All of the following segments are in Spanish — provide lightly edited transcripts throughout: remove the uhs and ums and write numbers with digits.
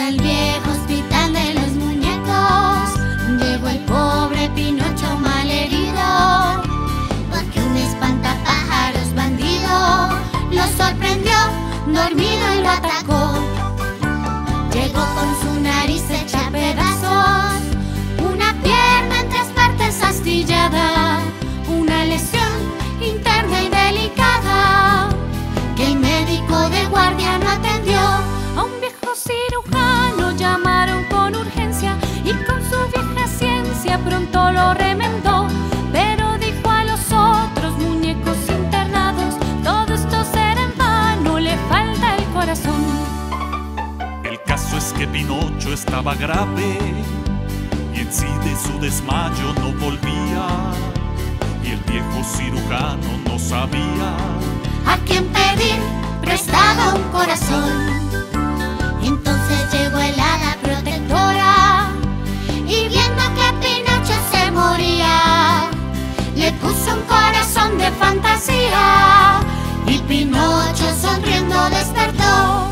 hasta el viejo hospital de los muñecos. Llegó el pobre Pinocho malherido, porque un espantapájaros bandido lo sorprendió, dormido y lo atacó. Llegó con su nariz hecha pedazos, una pierna en 3 partes astillada, una lesión interna y delicada, que el médico de guardia no atendió. A un viejo cirujano llamaron con urgencia, y con su vieja ciencia pronto lo remendó. Pero dijo a los otros muñecos internados: todo esto será en vano, le falta el corazón. El caso es que Pinocho estaba grave, y en sí de su desmayo no volvía, y el viejo cirujano no sabía a quién pedir prestado un corazón. Entonces llegó el hada protectora, y viendo que Pinocho se moría, le puso un corazón de fantasía, y Pinocho sonriendo despertó.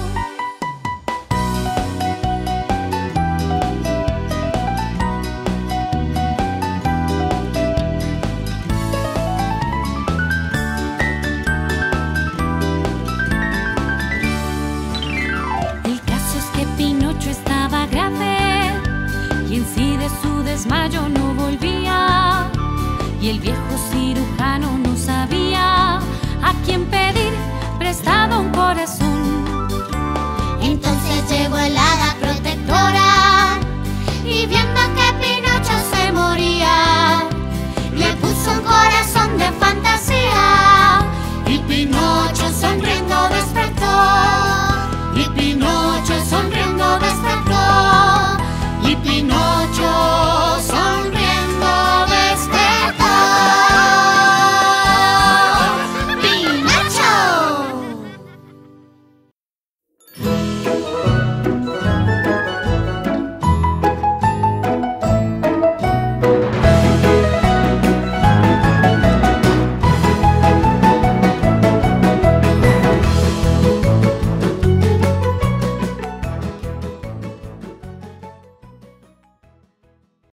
Pinocho estaba grave, y en sí de su desmayo no volvía, y el viejo cirujano no sabía a quién pedir prestado un corazón.